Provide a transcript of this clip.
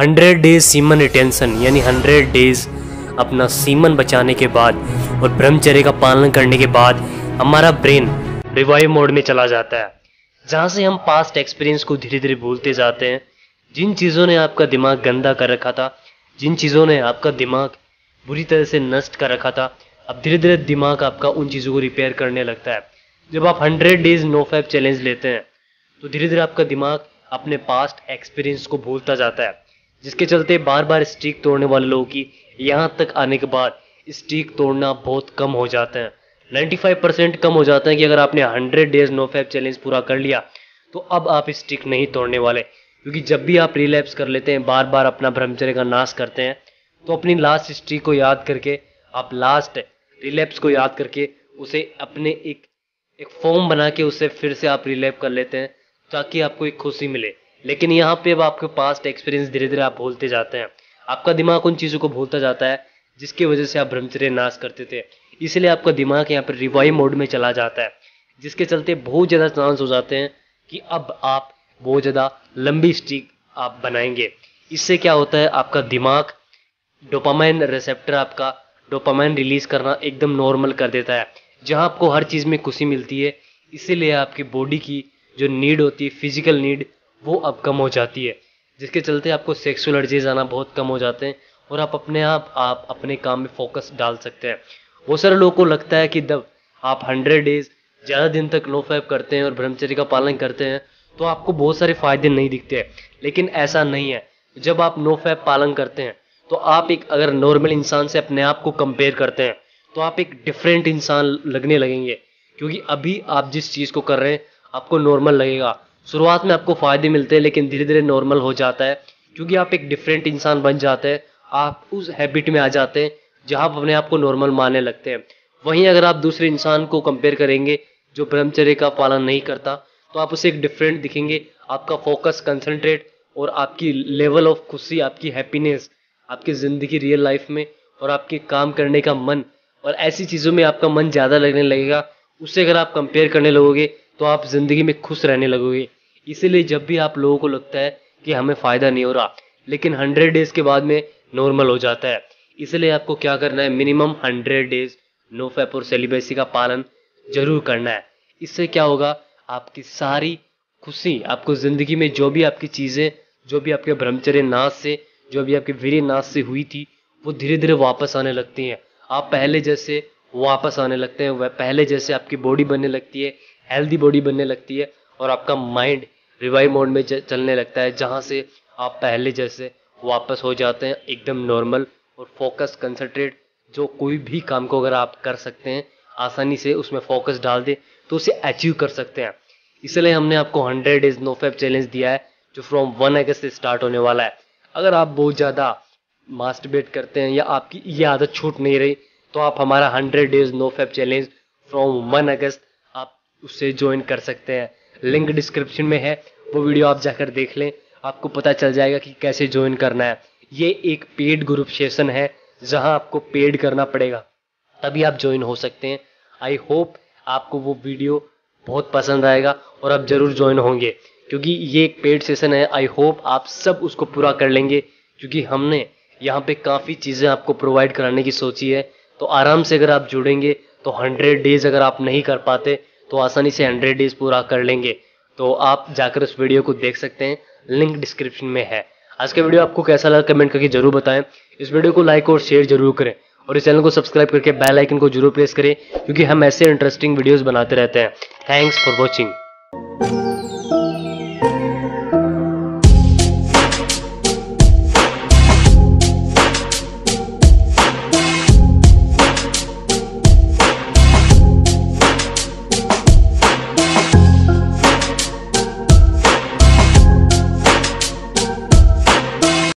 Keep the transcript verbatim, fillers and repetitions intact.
Hundred days semen retention यानी hundred days अपना semen बचाने के बाद और ब्रह्मचर्य का पालन करने के बाद हमारा ब्रेन रिवाइव मोड में चला जाता है, जहाँ से हम पास्ट एक्सपीरियंस को धीरे धीरे भूलते जाते हैं। जिन चीज़ों ने आपका दिमाग गंदा कर रखा था, जिन चीज़ों ने आपका दिमाग बुरी तरह से नष्ट कर रखा था, अब धीरे धीरे दिमाग आपका उन चीज़ों को रिपेयर करने लगता है। जब आप hundred days no fap challenge लेते हैं तो धीरे धीरे आपका दिमाग अपने पास्ट एक्सपीरियंस को भूलता जाता है, जिसके चलते बार बार स्ट्रीक तोड़ने वाले लोगों की यहाँ तक आने के बाद स्ट्रीक तोड़ना बहुत कम हो जाता है, पचानवे परसेंट कम हो जाता है। कि अगर आपने hundred days no fap challenge पूरा कर लिया तो अब आप स्टिक नहीं तोड़ने वाले, क्योंकि जब भी आप रिलैप्स कर लेते हैं, बार बार अपना ब्रह्मचर्य का नाश करते हैं, तो अपनी लास्ट स्टिक को याद करके, आप लास्ट रिलैप्स को याद करके उसे अपने एक एक फॉर्म बना के उससे फिर से आप रिलैप कर लेते हैं ताकि आपको एक खुशी मिले। लेकिन यहाँ पे अब आपके पास्ट एक्सपीरियंस धीरे धीरे आप भूलते जाते हैं, आपका दिमाग उन चीज़ों को भूलता जाता है जिसकी वजह से आप ब्रह्मचर्य नाश करते थे, इसलिए आपका दिमाग यहाँ पर रिवाइव मोड में चला जाता है, जिसके चलते बहुत ज़्यादा चांस हो जाते हैं कि अब आप बहुत ज़्यादा लंबी स्ट्रीक आप बनाएंगे। इससे क्या होता है, आपका दिमाग डोपामाइन रिसेप्टर, आपका डोपामाइन रिलीज करना एकदम नॉर्मल कर देता है, जहाँ आपको हर चीज़ में खुशी मिलती है, इसीलिए आपकी बॉडी की जो नीड होती है, फिजिकल नीड, वो अब कम हो जाती है, जिसके चलते आपको सेक्सुअल अर्जेज आना बहुत कम हो जाते हैं और आप अपने आप आप अपने काम में फोकस डाल सकते हैं। बहुत सारे लोगों को लगता है कि जब आप हंड्रेड डेज ज़्यादा दिन तक नो फैप करते हैं और ब्रह्मचर्य का पालन करते हैं तो आपको बहुत सारे फायदे नहीं दिखते हैं, लेकिन ऐसा नहीं है। जब आप नो फैप पालन करते हैं तो आप एक अगर नॉर्मल इंसान से अपने आप को कंपेयर करते हैं तो आप एक डिफरेंट इंसान लगने लगेंगे, क्योंकि अभी आप जिस चीज़ को कर रहे हैं आपको नॉर्मल लगेगा। शुरुआत में आपको फ़ायदे मिलते हैं लेकिन धीरे धीरे नॉर्मल हो जाता है, क्योंकि आप एक डिफरेंट इंसान बन जाते हैं, आप उस हैबिट में आ जाते हैं जहाँ आप अपने आप को नॉर्मल मानने लगते हैं। वहीं अगर आप दूसरे इंसान को कंपेयर करेंगे जो ब्रह्मचर्य का पालन नहीं करता तो आप उसे एक डिफरेंट दिखेंगे, आपका फोकस, कंसंट्रेट और आपकी लेवल ऑफ खुशी, आपकी हैप्पीनेस, आपकी ज़िंदगी रियल लाइफ में और आपके काम करने का मन और ऐसी चीज़ों में आपका मन ज़्यादा लगने लगेगा। उससे अगर आप कंपेयर करने लगोगे तो आप ज़िंदगी में खुश रहने लगोगे। इसीलिए जब भी आप लोगों को लगता है कि हमें फ़ायदा नहीं हो रहा, लेकिन हंड्रेड डेज़ के बाद में नॉर्मल हो जाता है, इसलिए आपको क्या करना है, minimum hundred days no fap और सेलिब्रेसी का पालन जरूर करना है। इससे क्या होगा, आपकी सारी खुशी, आपको ज़िंदगी में जो भी आपकी चीज़ें, जो भी आपके ब्रह्मचर्य नाश से, जो भी आपके वीर्य नाश से हुई थी, वो धीरे धीरे वापस आने लगती हैं। आप पहले जैसे वापस आने लगते हैं, वह पहले जैसे आपकी बॉडी बनने लगती है, हेल्दी बॉडी बनने लगती है और आपका माइंड रिवाइव मोड में चलने लगता है, जहाँ से आप पहले जैसे वापस हो जाते हैं एकदम नॉर्मल और फोकस, कंसंट्रेट, जो कोई भी काम को अगर आप कर सकते हैं आसानी से उसमें फोकस डाल दें तो उसे अचीव कर सकते हैं। इसलिए हमने आपको hundred days no fap challenge दिया है जो फ्रॉम वन अगस्त से स्टार्ट होने वाला है। अगर आप बहुत ज़्यादा मास्टरबेट करते हैं या आपकी ये आदत छूट नहीं रही तो आप हमारा hundred days no fap challenge from one August आप उससे ज्वाइन कर सकते हैं। लिंक डिस्क्रिप्शन में है, वो वीडियो आप जाकर देख लें, आपको पता चल जाएगा कि कैसे ज्वाइन करना है। ये एक पेड ग्रुप सेशन है जहां आपको पेड करना पड़ेगा तभी आप ज्वाइन हो सकते हैं। आई होप आपको वो वीडियो बहुत पसंद आएगा और आप ज़रूर ज्वाइन होंगे, क्योंकि ये एक पेड सेशन है। आई होप आप सब उसको पूरा कर लेंगे, क्योंकि हमने यहाँ पे काफ़ी चीज़ें आपको प्रोवाइड कराने की सोची है। तो आराम से अगर आप जुड़ेंगे तो हंड्रेड डेज़ अगर आप नहीं कर पाते तो आसानी से हंड्रेड डेज़ पूरा कर लेंगे। तो आप जाकर उस वीडियो को देख सकते हैं, लिंक डिस्क्रिप्शन में है। आज का वीडियो आपको कैसा लगा कमेंट करके जरूर बताएं। इस वीडियो को लाइक और शेयर जरूर करें और इस चैनल को सब्सक्राइब करके बेल आइकन को जरूर प्रेस करें, क्योंकि हम ऐसे इंटरेस्टिंग वीडियोस बनाते रहते हैं। Thanks for watching.